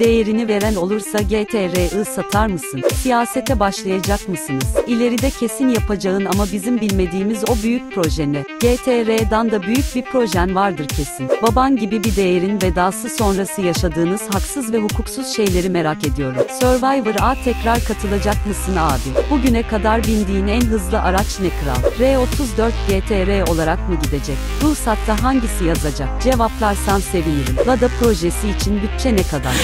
Değerini veren olursa GTR'ı satar mısın? Siyasete başlayacak mısınız? İleride kesin yapacağın ama bizim bilmediğimiz o büyük projene. GTR'dan da büyük bir projen vardır kesin. Baban gibi bir değerin vedası sonrası yaşadığınız haksız ve hukuksuz şeyleri merak ediyorum. Survivor'a tekrar katılacak mısın abi? Bugüne kadar bindiğin en hızlı araç ne kral? R34 GTR olarak mı gidecek? Ruhsatta hangisi yazacak? Cevaplarsan sevinirim. Lada projesi için bütçe ne kadar?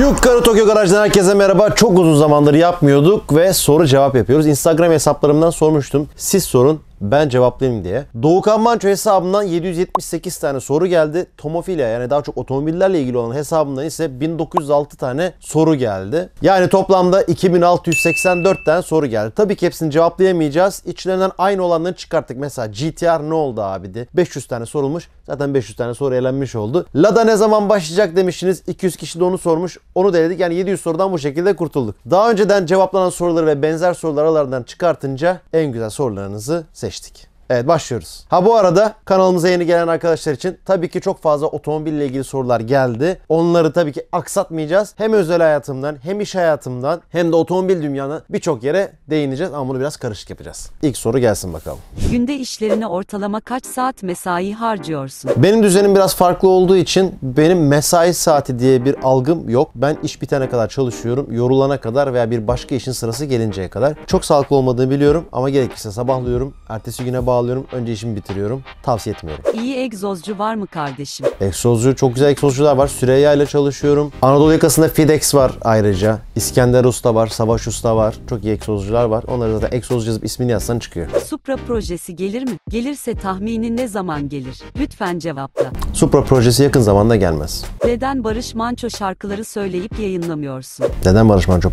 Yukarı Tokyo Garaj'dan herkese merhaba. Çok uzun zamandır yapmıyorduk ve soru cevap yapıyoruz. Instagram hesaplarımdan sormuştum. Siz sorun, ben cevaplayayım diye. Doğukan Manço hesabından 778 tane soru geldi. Tomofilya, yani daha çok otomobillerle ilgili olan hesabından ise 1906 tane soru geldi. Yani toplamda 2684 tane soru geldi. Tabii ki hepsini cevaplayamayacağız. İçlerinden aynı olanları çıkarttık. Mesela GTR ne oldu abi de 500 tane sorulmuş. Zaten 500 tane soru elenmiş oldu. Lada ne zaman başlayacak demiştiniz. 200 kişi de onu sormuş. Onu deledik. Yani 700 sorudan bu şekilde kurtulduk. Daha önceden cevaplanan soruları ve benzer soruları aralarından çıkartınca en güzel sorularınızı seçtik. Evet, başlıyoruz. Bu arada kanalımıza yeni gelen arkadaşlar için tabii ki çok fazla otomobille ilgili sorular geldi. Onları tabii ki aksatmayacağız. Hem özel hayatımdan, hem iş hayatımdan, hem de otomobil dünyanın birçok yere değineceğiz ama bunu biraz karışık yapacağız. İlk soru gelsin bakalım. Günde işlerine ortalama kaç saat mesai harcıyorsun? Benim düzenim biraz farklı olduğu için benim mesai saati diye bir algım yok. Ben iş bitene kadar çalışıyorum. Yorulana kadar veya bir başka işin sırası gelinceye kadar. Çok sağlıklı olmadığını biliyorum ama gerekirse sabahlıyorum. Ertesi güne bağlıyorum. Önce işimi bitiriyorum. Tavsiye etmiyorum. İyi egzozcu var mı kardeşim? Egzozcu, çok güzel egzozcular var. Süreyya ile çalışıyorum. Anadolu yakasında FedEx var ayrıca. İskender Usta var. Savaş Usta var. Çok iyi egzozcular var. Onları zaten egzozcu yazıp ismini yazsan çıkıyor. Supra projesi gelir mi? Gelirse tahmini ne zaman gelir? Lütfen cevapla. Supra projesi yakın zamanda gelmez. Neden Barış Manço şarkıları söyleyip yayınlamıyorsun? Neden Barış Manço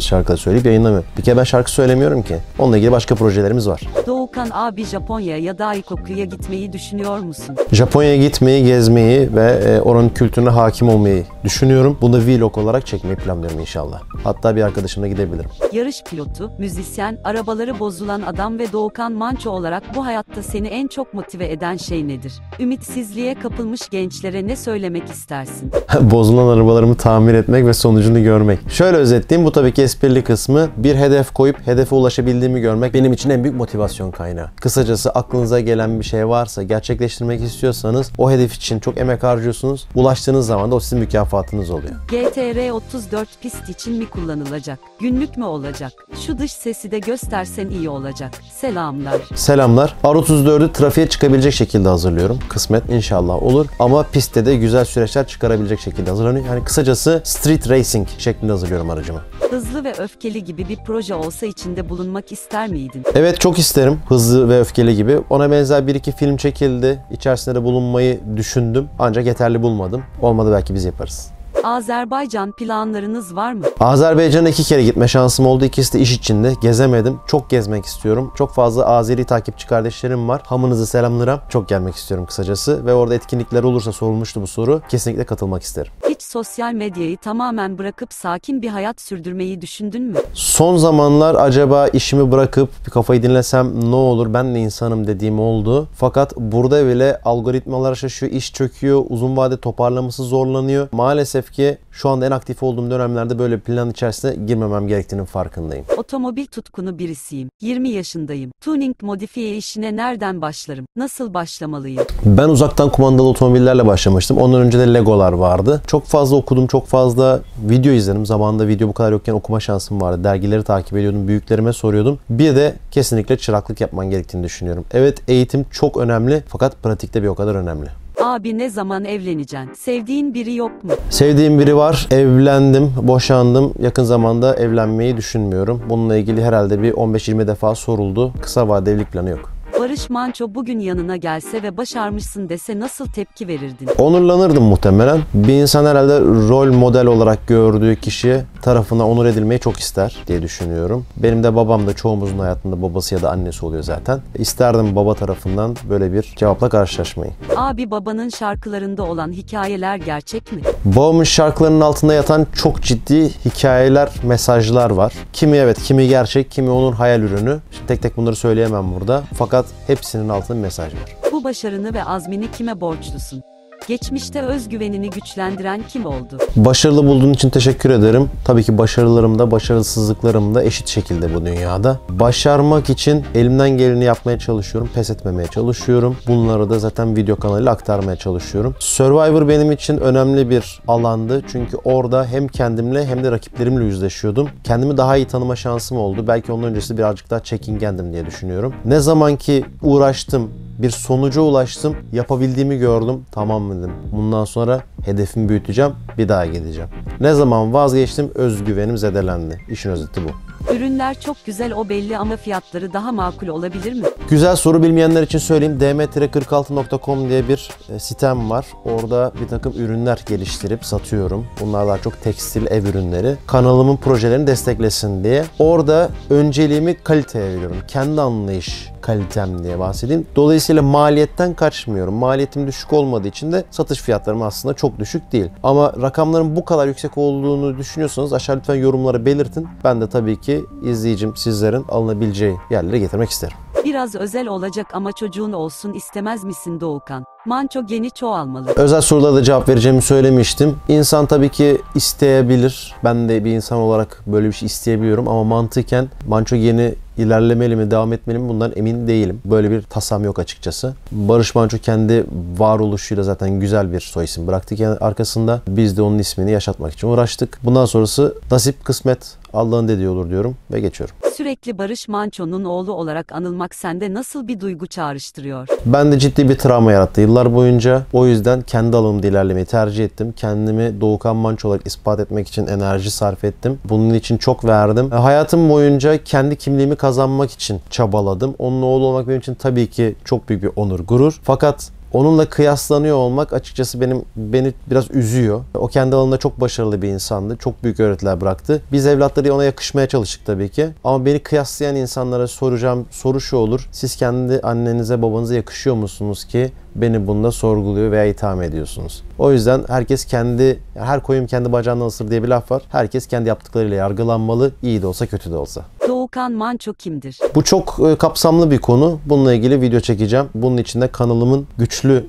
şarkıları söyleyip yayınlamıyor? Bir kere ben şarkı söylemiyorum ki. Onunla ilgili başka projelerimiz var. Doğukan abi, Japonya ya da Aikoku'ya gitmeyi düşünüyor musun? Japonya'ya gitmeyi, gezmeyi ve oranın kültürüne hakim olmayı düşünüyorum. Bunu vlog olarak çekmeyi planlıyorum inşallah. Hatta bir arkadaşımla gidebilirim. Yarış pilotu, müzisyen, arabaları bozulan adam ve Doğukan Manço olarak bu hayatta seni en çok motive eden şey nedir? Ümitsizliğe kapılmış gençlere ne söylemek istersin? Bozulan arabalarımı tamir etmek ve sonucunu görmek. Şöyle özetleyeyim, bu tabii ki esprili kısmı. Bir hedef koyup hedefe ulaşabildiğimi görmek benim için en büyük motivasyon kaynağı. Kısacası aklınıza gelen bir şey varsa, gerçekleştirmek istiyorsanız o hedef için çok emek harcıyorsunuz. Ulaştığınız zaman da o sizin mükafatınız oluyor. GTR 34 pist için mi kullanılacak? Günlük mü olacak? Şu dış sesi de göstersen iyi olacak. Selamlar. Selamlar. R34'ü trafiğe çıkabilecek şekilde hazırlıyorum. Kısmet inşallah olur. Ama pistte de güzel süreçler çıkarabilecek şekilde hazırlanıyor. Yani kısacası street racing şeklinde hazırlıyorum aracımı. Hızlı ve Öfkeli gibi bir proje olsa içinde bulunmak ister miydin? Evet, çok isterim. Hızlı ve Öfkeli gibi. Ona benzer bir iki film çekildi. İçerisinde de bulunmayı düşündüm. Ancak yeterli bulmadım. Olmadı, belki biz yaparız. Azerbaycan planlarınız var mı? Azerbaycan'a 2 kere gitme şansım oldu. İkisi de iş içinde. Gezemedim. Çok gezmek istiyorum. Çok fazla Azeri takipçi kardeşlerim var. Hamınızı selamlarım. Çok gelmek istiyorum kısacası. Ve orada etkinlikler olursa, sorulmuştu bu soru, kesinlikle katılmak isterim. Hiç sosyal medyayı tamamen bırakıp sakin bir hayat sürdürmeyi düşündün mü? Son zamanlar acaba işimi bırakıp bir kafayı dinlesem ne olur, ben de insanım dediğim oldu. Fakat burada bile algoritmalar şaşıyor, iş çöküyor, uzun vade toparlaması zorlanıyor. Maalesef ki şu anda en aktif olduğum dönemlerde böyle plan içerisine girmemem gerektiğinin farkındayım. Otomobil tutkunu birisiyim. 20 yaşındayım. Tuning modifiye işine nereden başlarım? Nasıl başlamalıyım? Ben uzaktan kumandalı otomobillerle başlamıştım. Ondan önce de Legolar vardı. Çok fazla okudum, çok fazla video izledim. Zamanında video bu kadar yokken okuma şansım vardı. Dergileri takip ediyordum, büyüklerime soruyordum. Bir de kesinlikle çıraklık yapman gerektiğini düşünüyorum. Evet, eğitim çok önemli fakat pratikte bir o kadar önemli. Abi, ne zaman evleneceksin? Sevdiğin biri yok mu? Sevdiğim biri var. Evlendim, boşandım. Yakın zamanda evlenmeyi düşünmüyorum. Bununla ilgili herhalde bir 15-20 defa soruldu. Kısa vadeli evlilik planı yok. Barış Manço bugün yanına gelse ve başarmışsın dese nasıl tepki verirdin? Onurlanırdım muhtemelen. Bir insan herhalde rol model olarak gördüğü kişi tarafına onur edilmeyi çok ister diye düşünüyorum. Benim de babam da çoğumuzun hayatında babası ya da annesi oluyor zaten. İsterdim baba tarafından böyle bir cevapla karşılaşmayı. Abi, babanın şarkılarında olan hikayeler gerçek mi? Babamın şarkılarının altında yatan çok ciddi hikayeler, mesajlar var. Kimi evet, kimi gerçek, kimi onun hayal ürünü. Şimdi tek tek bunları söyleyemem burada. Fakat hepsinin altında bir mesaj var. Bu başarını ve azmini kime borçlusun? Geçmişte özgüvenini güçlendiren kim oldu? Başarılı bulduğun için teşekkür ederim. Tabii ki başarılarım da başarısızlıklarım da eşit şekilde bu dünyada. Başarmak için elimden geleni yapmaya çalışıyorum. Pes etmemeye çalışıyorum. Bunları da zaten video kanalıyla aktarmaya çalışıyorum. Survivor benim için önemli bir alandı. Çünkü orada hem kendimle hem de rakiplerimle yüzleşiyordum. Kendimi daha iyi tanıma şansım oldu. Belki ondan öncesi birazcık daha çekingendim diye düşünüyorum. Ne zaman ki uğraştım, bir sonuca ulaştım, yapabildiğimi gördüm. Tamam dedim. Bundan sonra hedefimi büyüteceğim, bir daha gideceğim. Ne zaman vazgeçtim, özgüvenim zedelendi. İşin özeti bu. Ürünler çok güzel, o belli, ama fiyatları daha makul olabilir mi? Güzel soru. Bilmeyenler için söyleyeyim. dm-46.com diye bir sitem var. Orada bir takım ürünler geliştirip satıyorum. Bunlar daha çok tekstil, ev ürünleri. Kanalımın projelerini desteklesin diye. Orada önceliğimi kaliteye veriyorum. Kendi anlayış kalitem diye bahsedeyim. Dolayısıyla maliyetten kaçmıyorum. Maliyetim düşük olmadığı için de satış fiyatlarım aslında çok düşük değil. Ama rakamların bu kadar yüksek olduğunu düşünüyorsanız aşağı lütfen yorumlara belirtin. Ben de tabii ki izleyicim sizlerin alınabileceği yerlere getirmek isterim. Biraz özel olacak ama çocuğun olsun istemez misin Doğukan? Manço geni çoğalmalı. Özel sorulara da cevap vereceğimi söylemiştim. İnsan tabii ki isteyebilir. Ben de bir insan olarak böyle bir şey isteyebiliyorum ama mantıken Manço geni ilerlemeli mi, devam etmeli mi, bundan emin değilim. Böyle bir tasam yok açıkçası. Barış Manço kendi varoluşuyla zaten güzel bir soy isim bıraktık yani arkasında. Biz de onun ismini yaşatmak için uğraştık. Bundan sonrası nasip, kısmet, Allah'ın dediği olur diyorum ve geçiyorum. Sürekli Barış Manço'nun oğlu olarak anılmak sende nasıl bir duygu çağrıştırıyor? Ben de ciddi bir travma yarattı yıllar boyunca. O yüzden kendi alanımda ilerlemeyi tercih ettim. Kendimi Doğukan Manço olarak ispat etmek için enerji sarf ettim. Bunun için çok verdim. Hayatım boyunca kendi kimliğimi kazanmak için çabaladım. Onun oğlu olmak benim için tabii ki çok büyük bir onur, gurur. Fakat onunla kıyaslanıyor olmak açıkçası beni biraz üzüyor. O kendi alanında çok başarılı bir insandı. Çok büyük öğretiler bıraktı. Biz evlatları ona yakışmaya çalıştık tabii ki. Ama beni kıyaslayan insanlara soracağım soru şu olur. Siz kendi annenize, babanıza yakışıyor musunuz ki beni bunda sorguluyor veya itham ediyorsunuz? O yüzden herkes her koyun kendi bacağından ısır diye bir laf var. Herkes kendi yaptıklarıyla yargılanmalı. İyi de olsa, kötü de olsa. Doğukan Manço kimdir? Bu çok kapsamlı bir konu. Bununla ilgili video çekeceğim. Bunun için de kanalımın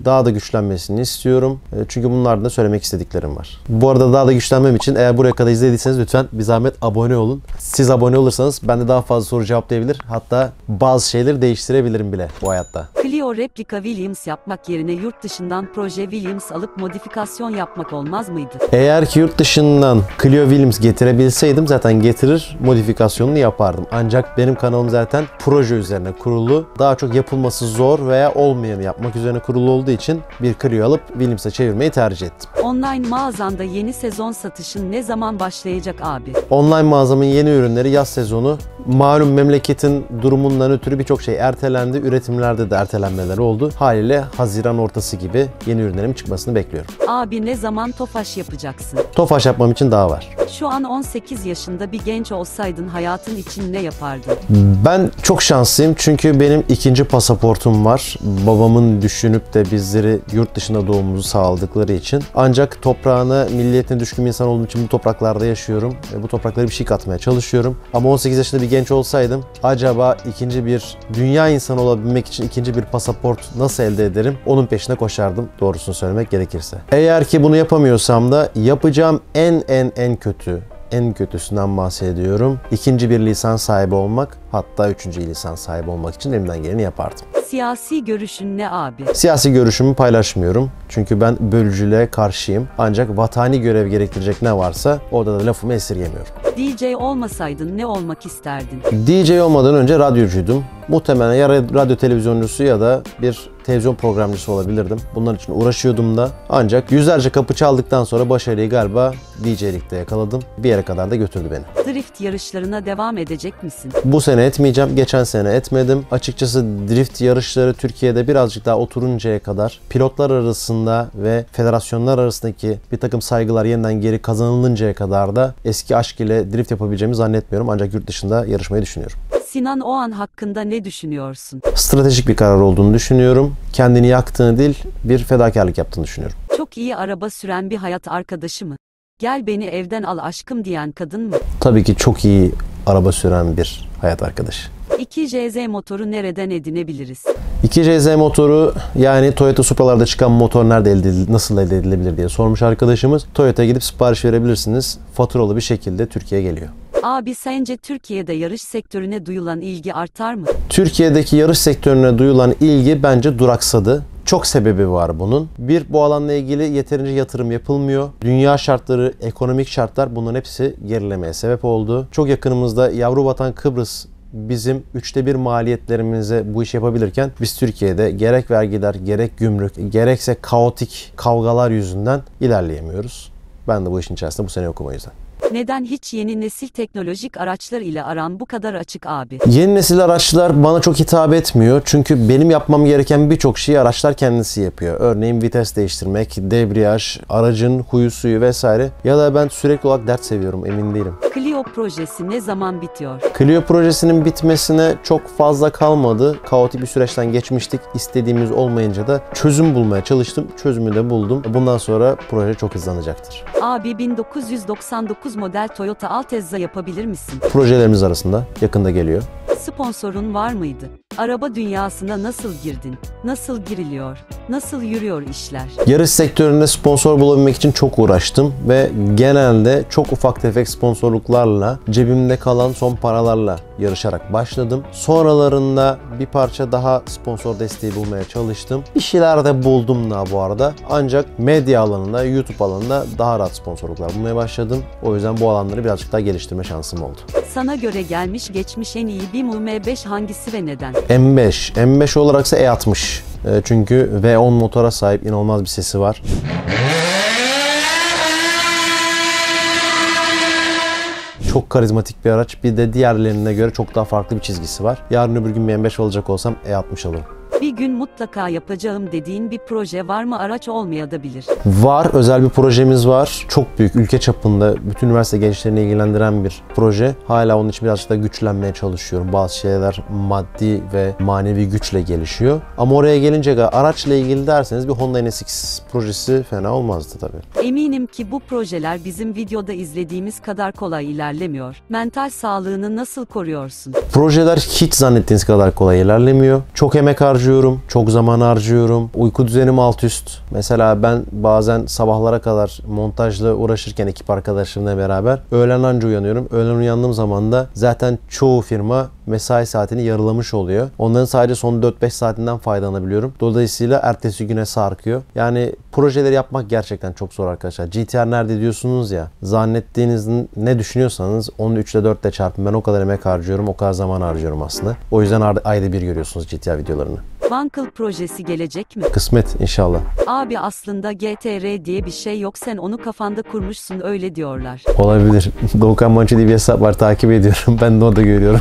daha da güçlenmesini istiyorum. Çünkü bunlarda söylemek istediklerim var. Bu arada daha da güçlenmem için eğer buraya kadar izlediyseniz lütfen bir zahmet abone olun. Siz abone olursanız ben de daha fazla soru cevaplayabilir. Hatta bazı şeyleri değiştirebilirim bile bu hayatta. Clio replika Williams yapmak yerine yurt dışından proje Williams alıp modifikasyon yapmak olmaz mıydı? Eğer ki yurt dışından Clio Williams getirebilseydim zaten getirir modifikasyonunu yapardım. Ancak benim kanalım zaten proje üzerine kurulu. Daha çok yapılması zor veya olmayanı yapmak üzerine kurulu olduğu için bir Clio alıp Williams'a çevirmeyi tercih ettim. Online mağazanda yeni sezon satışın ne zaman başlayacak abi? Online mağazamın yeni ürünleri yaz sezonu. Malum memleketin durumundan ötürü birçok şey ertelendi. Üretimlerde de ertelenmeler oldu. Haliyle Haziran ortası gibi yeni ürünlerim çıkmasını bekliyorum. Abi, ne zaman Tofaş yapacaksın? Tofaş yapmam için daha var. Şu an 18 yaşında bir genç olsaydın hayatın için ne yapardın? Ben çok şanslıyım çünkü benim ikinci pasaportum var. Babamın düşünüp de bizleri yurt dışında doğumumuzu sağladıkları için. Ancak toprağına, milliyetine düşkün bir insan olduğum için bu topraklarda yaşıyorum. Bu topraklara bir şey katmaya çalışıyorum. Ama 18 yaşında bir genç olsaydım acaba ikinci bir dünya insanı olabilmek için ikinci bir pasaport nasıl elde ederim? Onun peşine koşardım, doğrusunu söylemek gerekirse. Eğer ki bunu yapamıyorsam da yapacağım en kötüsünden bahsediyorum. İkinci bir lisans sahibi olmak, hatta üçüncü lisans sahibi olmak için elimden geleni yapardım. Siyasi görüşün ne abi? Siyasi görüşümü paylaşmıyorum. Çünkü ben bölücülüğe karşıyım. Ancak vatani görev gerektirecek ne varsa orada da lafımı esirgemiyorum. DJ olmasaydın ne olmak isterdin? DJ olmadan önce radyocuydum. Muhtemelen ya radyo televizyoncusu ya da bir televizyon programcısı olabilirdim. Bunların için uğraşıyordum da. Ancak yüzlerce kapı çaldıktan sonra başarıyı galiba DJ'likte yakaladım. Bir yere kadar da götürdü beni. Drift yarışlarına devam edecek misin? Bu sene sene etmeyeceğim. Geçen sene etmedim. Açıkçası drift yarışları Türkiye'de birazcık daha oturuncaya kadar pilotlar arasında ve federasyonlar arasındaki bir takım saygılar yeniden geri kazanılıncaya kadar da eski aşk ile drift yapabileceğimi zannetmiyorum. Ancak yurt dışında yarışmayı düşünüyorum. Sinan Oğan hakkında ne düşünüyorsun? Stratejik bir karar olduğunu düşünüyorum. Kendini yaktığını değil, bir fedakarlık yaptığını düşünüyorum. Çok iyi araba süren bir hayat arkadaşı mı? Gel beni evden al aşkım diyen kadın mı? Tabii ki çok iyi araba süren bir hayat arkadaşı. 2JZ motoru nereden edinebiliriz? 2JZ motoru, yani Toyota Supra'larda çıkan motor nerede nasıl elde edilebilir diye sormuş arkadaşımız. Toyota'ya gidip sipariş verebilirsiniz. Faturalı bir şekilde Türkiye'ye geliyor. Abi sence Türkiye'de yarış sektörüne duyulan ilgi artar mı? Türkiye'deki yarış sektörüne duyulan ilgi bence duraksadı. Çok sebebi var bunun. Bir, bu alanla ilgili yeterince yatırım yapılmıyor. Dünya şartları, ekonomik şartlar, bunların hepsi gerilemeye sebep oldu. Çok yakınımızda yavru vatan Kıbrıs bizim 1/3 maliyetlerimize bu işi yapabilirken biz Türkiye'de gerek vergiler, gerek gümrük, gerekse kaotik kavgalar yüzünden ilerleyemiyoruz. Ben de bu işin içerisinde bu sene yokum o yüzden. Neden hiç yeni nesil teknolojik araçlar ile aran bu kadar açık abi? Yeni nesil araçlar bana çok hitap etmiyor. Çünkü benim yapmam gereken birçok şeyi araçlar kendisi yapıyor. Örneğin vites değiştirmek, debriyaj, aracın huyu suyu vesaire. Ya da ben sürekli olarak dert seviyorum, emin değilim. Clio projesi ne zaman bitiyor? Clio projesinin bitmesine çok fazla kalmadı. Kaotik bir süreçten geçmiştik. İstediğimiz olmayınca da çözüm bulmaya çalıştım. Çözümü de buldum. Bundan sonra proje çok hızlanacaktır. Abi 1999 model Toyota Altezza yapabilir misin? Projelerimiz arasında, yakında geliyor. Sponsorun var mıydı? Araba dünyasına nasıl girdin? Nasıl giriliyor? Nasıl yürüyor işler? Yarış sektöründe sponsor bulabilmek için çok uğraştım ve genelde çok ufak tefek sponsorluklarla, cebimde kalan son paralarla yarışarak başladım. Sonralarında bir parça daha sponsor desteği bulmaya çalıştım. Bir şeyler de buldum da bu arada. Ancak medya alanında, YouTube alanında daha rahat sponsorluklar bulmaya başladım. O yüzden bu alanları birazcık daha geliştirme şansım oldu. Sana göre gelmiş geçmiş en iyi bir M5 hangisi ve neden? M5 olaraksa E60. Çünkü V10 motora sahip, inanılmaz bir sesi var. Çok karizmatik bir araç. Bir de diğerlerine göre çok daha farklı bir çizgisi var. Yarın öbür gün bir M5 alacak olsam E60 alırım. Bir gün mutlaka yapacağım dediğin bir proje var mı? Araç olmayabilir. Var. Özel bir projemiz var. Çok büyük. Ülke çapında bütün üniversite gençlerini ilgilendiren bir proje. Hala onun için birazcık da güçlenmeye çalışıyorum. Bazı şeyler maddi ve manevi güçle gelişiyor. Ama oraya gelince araçla ilgili derseniz bir Honda NSX projesi fena olmazdı tabii. Eminim ki bu projeler bizim videoda izlediğimiz kadar kolay ilerlemiyor. Mental sağlığını nasıl koruyorsun? Projeler hiç zannettiğiniz kadar kolay ilerlemiyor. Çok emek harcıyor. Çok zaman harcıyorum. Uyku düzenim alt üst. Mesela ben bazen sabahlara kadar montajla uğraşırken ekip arkadaşlarımla beraber öğlen anca uyanıyorum. Öğlen uyandığım zaman da zaten çoğu firma mesai saatini yarılamış oluyor. Onların sadece son 4-5 saatinden faydalanabiliyorum. Dolayısıyla ertesi güne sarkıyor. Yani projeleri yapmak gerçekten çok zor arkadaşlar. GTR nerede diyorsunuz ya, zannettiğiniz ne düşünüyorsanız onu 3 ile 4 ile çarpın. Ben o kadar emek harcıyorum, o kadar zaman harcıyorum aslında. O yüzden ayda bir görüyorsunuz GTR videolarını. Wankel projesi gelecek mi? Kısmet inşallah. Abi aslında GTR diye bir şey yok, sen onu kafanda kurmuşsun öyle diyorlar. Olabilir. Doğukan Manço diye bir hesap var, takip ediyorum. Ben de orada görüyorum.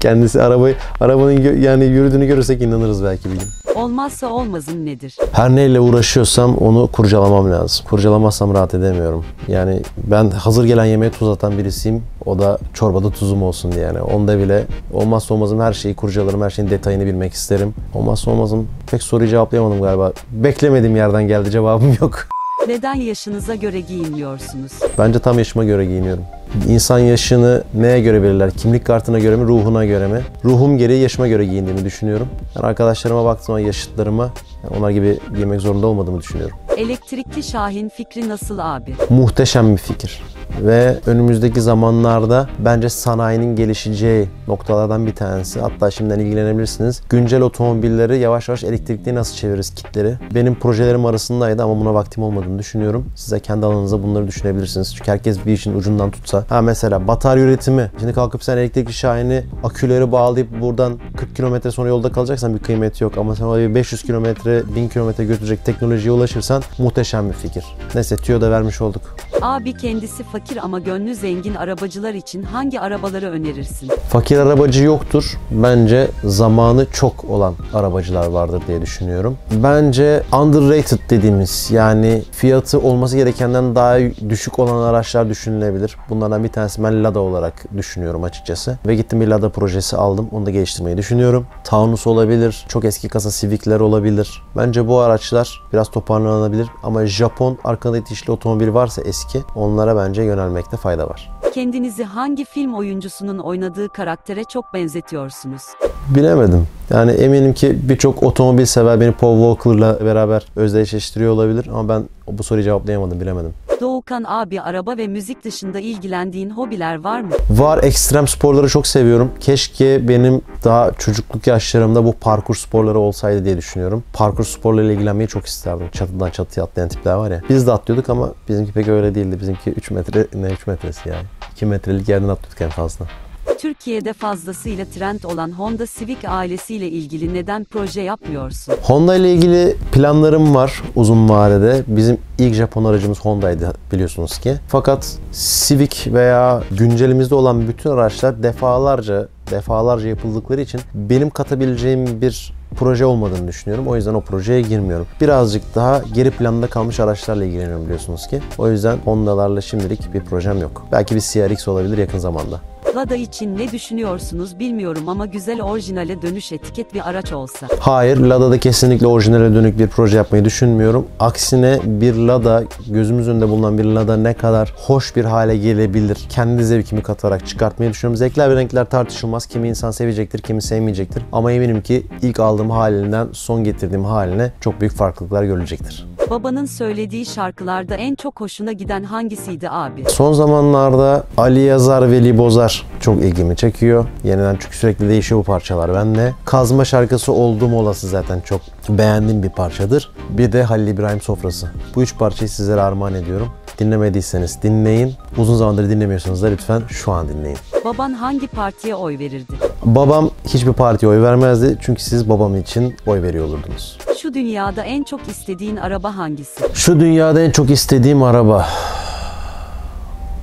Kendisi arabanın yani yürüdüğünü görürsek inanırız belki bir gün. Olmazsa olmazın nedir? Her neyle uğraşıyorsam onu kurcalamam lazım. Kurcalamazsam rahat edemiyorum. Yani ben hazır gelen yemeğe tuz atan birisiyim. O da çorbada tuzum olsun diye yani. Onda bile olmazsa olmazım, her şeyi kurcalarım, her şeyin detayını bilmek isterim. Olmazsa olmazım, pek soruyu cevaplayamadım galiba. Beklemediğim yerden geldi, cevabım yok. Neden yaşınıza göre giyiniyorsunuz? Bence tam yaşıma göre giyiniyorum. İnsan yaşını neye göre belirler? Kimlik kartına göre mi, ruhuna göre mi? Ruhum gereği yaşıma göre giyindiğimi düşünüyorum. Yani arkadaşlarıma baktığımda, yaşıtlarıma, yani onlar gibi giymek zorunda olmadığımı düşünüyorum. Elektrikli Şahin fikri nasıl abi? Muhteşem bir fikir. Ve önümüzdeki zamanlarda bence sanayinin gelişeceği noktalardan bir tanesi. Hatta şimdiden ilgilenebilirsiniz. Güncel otomobilleri yavaş yavaş elektrikliye nasıl çeviririz kitleri? Benim projelerim arasındaydı ama buna vaktim olmadığını düşünüyorum. Size kendi alanınıza bunları düşünebilirsiniz. Çünkü herkes bir işin ucundan tutsa. Ha mesela batarya üretimi. Şimdi kalkıp sen elektrikli Şahin'i aküleri bağlayıp buradan 40 kilometre sonra yolda kalacaksan bir kıymeti yok. Ama sen oraya 500 kilometre, 1000 kilometre götürecek teknolojiye ulaşırsan muhteşem bir fikir. Neyse, tüyo da vermiş olduk. Abi kendisi fakir fakir ama gönlü zengin arabacılar için hangi arabaları önerirsin? Fakir arabacı yoktur. Bence zamanı çok olan arabacılar vardır diye düşünüyorum. Bence underrated dediğimiz, yani fiyatı olması gerekenden daha düşük olan araçlar düşünülebilir. Bunlardan bir tanesi ben Lada olarak düşünüyorum açıkçası. Ve gittim bir Lada projesi aldım. Onu da geliştirmeyi düşünüyorum. Taunus olabilir. Çok eski kasa Civic'ler olabilir. Bence bu araçlar biraz toparlanabilir. Ama Japon arkada itişli otomobil varsa eski, onlara bence yönelmekte fayda var. Kendinizi hangi film oyuncusunun oynadığı karaktere çok benzetiyorsunuz? Bilemedim. Yani eminim ki birçok otomobil sever beni Paul Walker'la beraber özdeşleştiriyor olabilir ama ben bu soruyu cevaplayamadım, bilemedim. Doğukan abi, araba ve müzik dışında ilgilendiğin hobiler var mı? Var, ekstrem sporları çok seviyorum. Keşke benim daha çocukluk yaşlarımda bu parkur sporları olsaydı diye düşünüyorum. Parkur sporlarıyla ilgilenmeyi çok isterdim. Çatıdan çatıya atlayan tipler var ya. Biz de atlıyorduk ama bizimki pek öyle değildi. Bizimki 3 metre, ne 3 metresi yani. 2 metrelik yerden atlıyorduk en fazla. Türkiye'de fazlasıyla trend olan Honda Civic ailesiyle ilgili neden proje yapmıyorsun? Honda ile ilgili planlarım var uzun vadede. Bizim ilk Japon aracımız Honda'ydı biliyorsunuz ki. Fakat Civic veya güncelimizde olan bütün araçlar defalarca yapıldıkları için benim katabileceğim bir proje olmadığını düşünüyorum. O yüzden o projeye girmiyorum. Birazcık daha geri planda kalmış araçlarla ilgileniyorum biliyorsunuz ki. O yüzden Honda'larla şimdilik bir projem yok. Belki bir CRX olabilir yakın zamanda. Lada için ne düşünüyorsunuz bilmiyorum ama güzel orijinale dönüş etiket bir araç olsa. Hayır, Lada'da kesinlikle orijinale dönük bir proje yapmayı düşünmüyorum. Aksine bir Lada, gözümüz önünde bulunan bir Lada ne kadar hoş bir hale gelebilir, kendi zevkimi katarak çıkartmayı düşünüyorum. Zevkler ve renkler tartışılmaz. Kimi insan sevecektir, kimi sevmeyecektir. Ama eminim ki ilk aldığım halinden son getirdiğim haline çok büyük farklılıklar görülecektir. Babanın söylediği şarkılarda en çok hoşuna giden hangisiydi abi? Son zamanlarda Ali Yazar ve Li Bozar çok ilgimi çekiyor. Yeniden, çünkü sürekli değişiyor bu parçalar bende. Kazma şarkısı olduğum olası zaten çok beğendiğim bir parçadır. Bir de Halil İbrahim sofrası. Bu üç parçayı sizlere armağan ediyorum. Dinlemediyseniz dinleyin. Uzun zamandır dinlemiyorsanız da lütfen şu an dinleyin. Baban hangi partiye oy verirdi? Babam hiçbir partiye oy vermezdi. Çünkü siz babam için oy veriyor olurdunuz. Şu dünyada en çok istediğin araba hangisi? Şu dünyada en çok istediğim araba...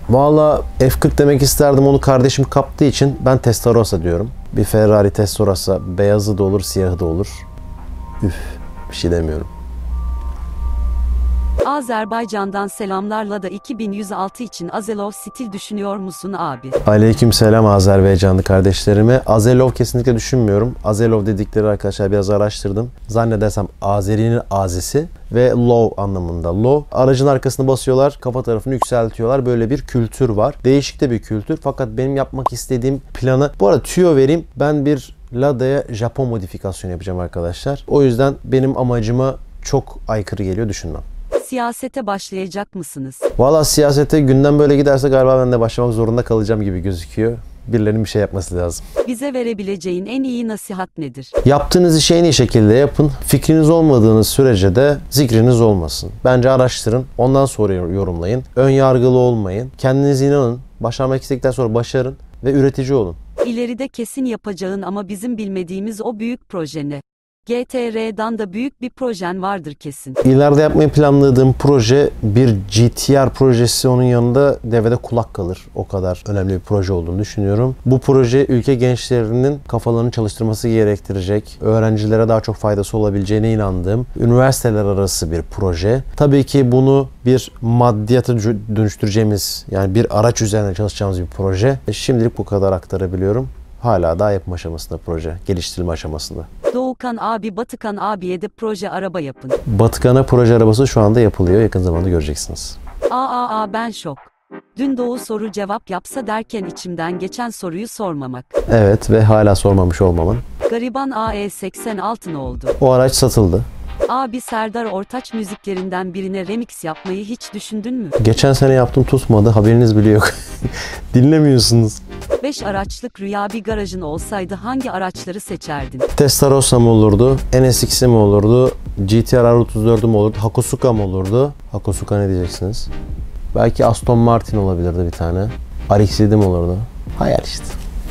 Valla F40 demek isterdim, onu kardeşim kaptığı için ben Testarossa diyorum. Bir Ferrari Testarossa, beyazı da olur, siyahı da olur. Üf, bir şey demiyorum. Azerbaycan'dan selamlarla da 2106 için Azelov stil düşünüyor musun abi? Aleykümselam Azerbaycanlı kardeşlerime. Azelov kesinlikle düşünmüyorum. Azelov dedikleri arkadaşlar biraz araştırdım. Zannedersem Azeri'nin azisi ve low anlamında. Low, aracın arkasını basıyorlar, kafa tarafını yükseltiyorlar. Böyle bir kültür var. Değişik de bir kültür. Fakat benim yapmak istediğim planı... Bu arada tüyo vereyim. Ben bir Lada'ya Japon modifikasyonu yapacağım arkadaşlar. O yüzden benim amacıma çok aykırı geliyor, düşünmem. Siyasete başlayacak mısınız? Valla siyasete günden böyle giderse galiba ben de başlamak zorunda kalacağım gibi gözüküyor. Birilerinin bir şey yapması lazım. Bize verebileceğin en iyi nasihat nedir? Yaptığınız işi en iyi şekilde yapın. Fikriniz olmadığınız sürece de zikriniz olmasın. Bence araştırın, ondan sonra yorumlayın. Ön yargılı olmayın. Kendinize inanın. Başarmak istedikten sonra başarın ve üretici olun. İleride kesin yapacağın ama bizim bilmediğimiz o büyük projeni. GTR'dan da büyük bir projen vardır kesin. İleride yapmayı planladığım proje bir GTR projesi, onun yanında devede kulak kalır. O kadar önemli bir proje olduğunu düşünüyorum. Bu proje ülke gençlerinin kafalarını çalıştırması gerektirecek, öğrencilere daha çok faydası olabileceğine inandığım üniversiteler arası bir proje. Tabii ki bunu bir maddiyata dönüştüreceğimiz, yani bir araç üzerine çalışacağımız bir proje. Şimdilik bu kadar aktarabiliyorum. Hala daha yapım aşamasında proje, geliştirilme aşamasında. Doğukan abi, Batıkan abiye de proje araba yapın. Batıkan'a proje arabası şu anda yapılıyor. Yakın zamanda göreceksiniz. Ben şok. Dün Doğu soru cevap yapsa derken içimden geçen soruyu sormamak. Evet, ve hala sormamış olmamın. Gariban AE86 ne oldu? O araç satıldı. Abi, Serdar Ortaç müziklerinden birine remix yapmayı hiç düşündün mü? Geçen sene yaptım, tutmadı. Haberiniz bile yok. Dinlemiyorsunuz. 5 araçlık rüya bir garajın olsaydı hangi araçları seçerdin? Testarossa mı olurdu? NSX'i mi olurdu? GTR R34'ü mü olurdu? Hakosuka mı olurdu? Hakosuka ne diyeceksiniz? Belki Aston Martin olabilirdi bir tane. RX7 mi olurdu? Hayal işte.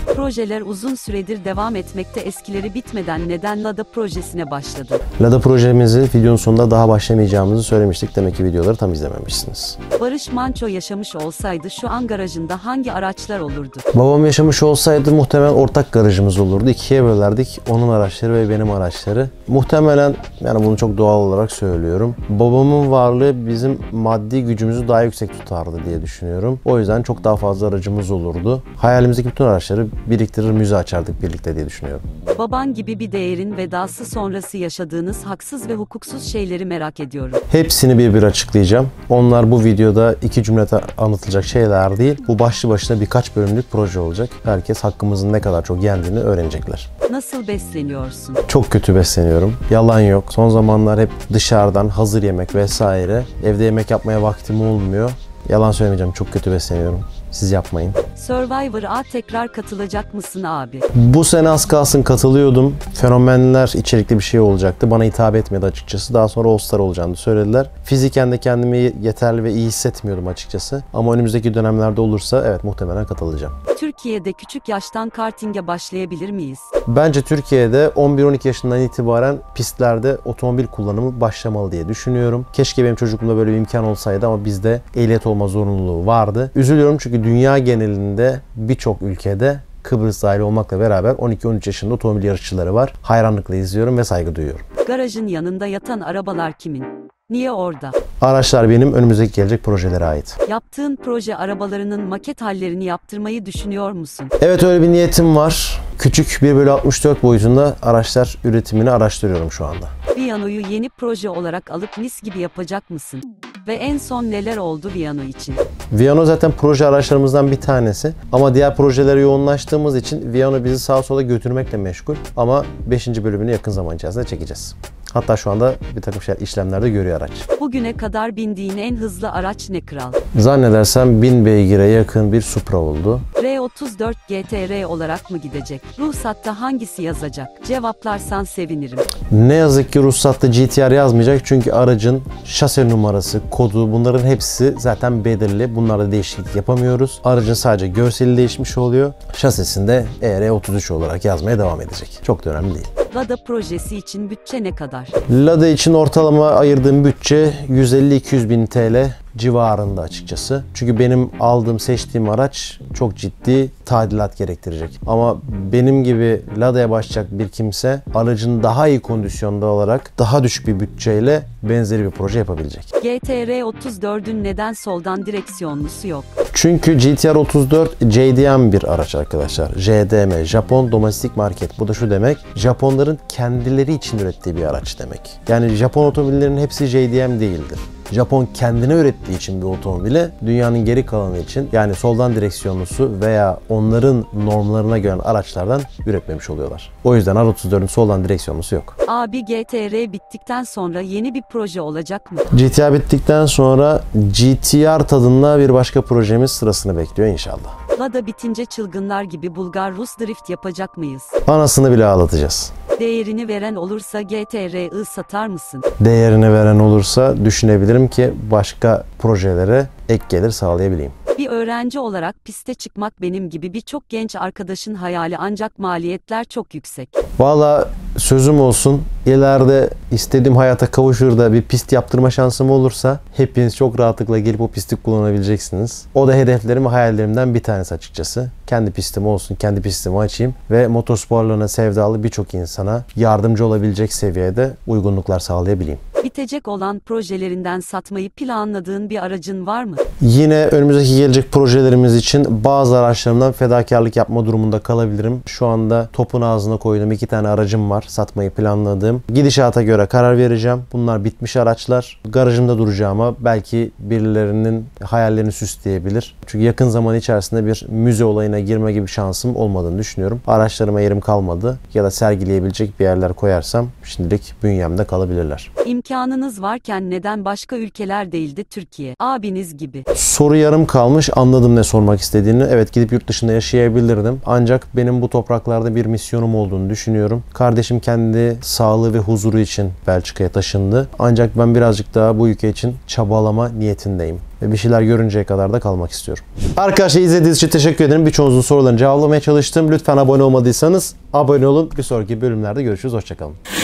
Projeler uzun süredir devam etmekte, eskileri bitmeden neden Lada projesine başladı? Lada projemizi videonun sonunda daha başlamayacağımızı söylemiştik. Demek ki videoları tam izlememişsiniz. Barış Manço yaşamış olsaydı şu an garajında hangi araçlar olurdu? Babam yaşamış olsaydı muhtemelen ortak garajımız olurdu. İkiye bölerdik. Onun araçları ve benim araçları. Muhtemelen, yani bunu çok doğal olarak söylüyorum, babamın varlığı bizim maddi gücümüzü daha yüksek tutardı diye düşünüyorum. O yüzden çok daha fazla aracımız olurdu. Hayalimizdeki bütün araçları biriktirir, müze açardık birlikte diye düşünüyorum. Baban gibi bir değerin vedası sonrası yaşadığınız haksız ve hukuksuz şeyleri merak ediyorum. Hepsini bir bir açıklayacağım. Onlar bu videoda iki cümlede anlatılacak şeyler değil. Bu başlı başına birkaç bölümlük proje olacak. Herkes hakkımızın ne kadar çok yendiğini öğrenecekler. Nasıl besleniyorsun? Çok kötü besleniyorum. Yalan yok. Son zamanlar hep dışarıdan hazır yemek vesaire. Evde yemek yapmaya vaktim olmuyor. Yalan söylemeyeceğim, çok kötü besleniyorum. Siz yapmayın. Survivor'a tekrar katılacak mısın abi? Bu sene az kalsın katılıyordum. Fenomenler içerikli bir şey olacaktı. Bana hitap etmedi açıkçası. Daha sonra All-Star olacağını söylediler. Fiziken de kendimi yeterli ve iyi hissetmiyordum açıkçası. Ama önümüzdeki dönemlerde olursa evet, muhtemelen katılacağım. Türkiye'de küçük yaştan karting'e başlayabilir miyiz? Bence Türkiye'de 11-12 yaşından itibaren pistlerde otomobil kullanımı başlamalı diye düşünüyorum. Keşke benim çocukluğumda böyle bir imkan olsaydı ama bizde ehliyet olma zorunluluğu vardı. Üzülüyorum çünkü dünya genelinde birçok ülkede Kıbrıs dahil olmakla beraber 12-13 yaşında otomobil yarışçıları var. Hayranlıkla izliyorum ve saygı duyuyorum. Garajın yanında yatan arabalar kimin? Niye orada? Araçlar benim, önümüzdeki gelecek projelere ait. Yaptığın proje arabalarının maket hallerini yaptırmayı düşünüyor musun? Evet, öyle bir niyetim var. Küçük 1/64 boyutunda araçlar üretimini araştırıyorum şu anda. Viano'yu yeni proje olarak alıp mis gibi yapacak mısın? Ve en son neler oldu Viano için? Viano zaten proje araçlarımızdan bir tanesi. Ama diğer projelere yoğunlaştığımız için Viano bizi sağa sola götürmekle meşgul. Ama 5. bölümünü yakın zaman içerisinde çekeceğiz. Hatta şu anda bir takım işlemlerde görüyor araç. Bugüne kadar bindiğin en hızlı araç ne kral? Zannedersem 1000 beygire yakın bir Supra oldu. R34 GTR olarak mı gidecek? Ruhsatta hangisi yazacak? Cevaplarsan sevinirim. Ne yazık ki ruhsatta GTR yazmayacak. Çünkü aracın şase numarası, kodu, bunların hepsi zaten belirli. Bunlarda değişiklik yapamıyoruz. Aracın sadece görseli değişmiş oluyor. Şasesinde E63 olarak yazmaya devam edecek. Çok da önemli değil. Lada projesi için bütçe ne kadar? Lada için ortalama ayırdığım bütçe 150-200 bin TL civarında açıkçası. Çünkü benim aldığım, seçtiğim araç çok ciddi tadilat gerektirecek. Ama benim gibi Lada'ya başlayacak bir kimse aracın daha iyi kondisyonda olarak daha düşük bir bütçeyle benzeri bir proje yapabilecek. GTR 34'ün neden soldan direksiyonlusu yok? Çünkü GTR 34 JDM bir araç arkadaşlar. JDM, Japon Domestik Market. Bu da şu demek, Japonların kendileri için ürettiği bir araç demek. Yani Japon otomobillerin hepsi JDM değildir. Japon kendine ürettiği için bir otomobile, dünyanın geri kalanı için, yani soldan direksiyonlusu veya onların normlarına göre araçlardan üretmemiş oluyorlar. O yüzden R34'ün soldan direksiyonlusu yok. Abi GTR bittikten sonra yeni bir proje olacak mı? GTR bittikten sonra GTR tadında bir başka projemiz sırasını bekliyor inşallah. Lada bitince çılgınlar gibi Bulgar-Rus drift yapacak mıyız? Anasını bile ağlatacağız. Değerini veren olursa GTR'ı satar mısın? Değerini veren olursa düşünebilirim ki başka projelere ek gelir sağlayabileyim. Bir öğrenci olarak piste çıkmak benim gibi birçok genç arkadaşın hayali, ancak maliyetler çok yüksek. Vallahi sözüm olsun, ileride istediğim hayata kavuşur da bir pist yaptırma şansım olursa hepiniz çok rahatlıkla gelip o pisti kullanabileceksiniz. O da hedeflerim, hayallerimden bir tanesi açıkçası. Kendi pistim olsun, kendi pistimi açayım ve motorsporlarına sevdalı birçok insana yardımcı olabilecek seviyede uygunluklar sağlayabileyim. Bitecek olan projelerinden satmayı planladığın bir aracın var mı? Yine önümüzdeki gelecek projelerimiz için bazı araçlarımdan fedakarlık yapma durumunda kalabilirim. Şu anda topun ağzına koyduğum 2 tane aracım var, satmayı planladığım. Gidişata göre karar vereceğim. Bunlar bitmiş araçlar. Garajımda duracağıma belki birilerinin hayallerini süsleyebilir. Çünkü yakın zaman içerisinde bir müze olayına girme gibi şansım olmadığını düşünüyorum. Araçlarıma yerim kalmadı ya da sergileyebilecek bir yerler koyarsam şimdilik bünyemde kalabilirler. İmkan İmkanınız varken neden başka ülkeler değildi Türkiye? Abiniz gibi. Soru yarım kalmış. Anladım ne sormak istediğini. Evet, gidip yurt dışında yaşayabilirdim. Ancak benim bu topraklarda bir misyonum olduğunu düşünüyorum. Kardeşim kendi sağlığı ve huzuru için Belçika'ya taşındı. Ancak ben birazcık daha bu ülke için çabalama niyetindeyim. Ve bir şeyler görünceye kadar da kalmak istiyorum. Arkadaşlar izlediğiniz için teşekkür ederim. Birçoğunuzun sorularını cevaplamaya çalıştım. Lütfen abone olmadıysanız abone olun. Bir sonraki bölümlerde görüşürüz. Hoşçakalın.